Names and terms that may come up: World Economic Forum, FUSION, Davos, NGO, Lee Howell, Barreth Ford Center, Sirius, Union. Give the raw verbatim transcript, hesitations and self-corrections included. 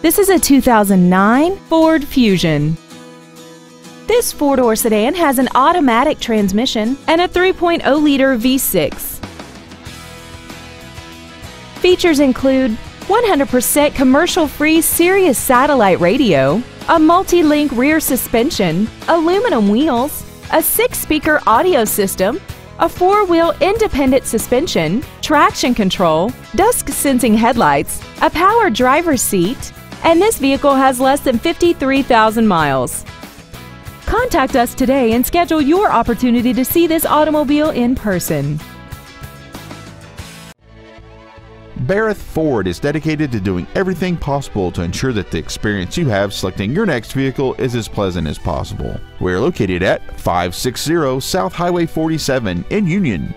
This is a two thousand nine Ford Fusion. This four-door sedan has an automatic transmission and a three point oh liter V six. Features include one hundred percent commercial-free Sirius satellite radio, a multi-link rear suspension, aluminum wheels, a six-speaker audio system, a four-wheel independent suspension, traction control, dusk-sensing headlights, a power driver's seat, and this vehicle has less than fifty-three thousand miles. Contact us today and schedule your opportunity to see this automobile in person. Barreth Ford is dedicated to doing everything possible to ensure that the experience you have selecting your next vehicle is as pleasant as possible. We are located at five sixty South Highway forty-seven in Union.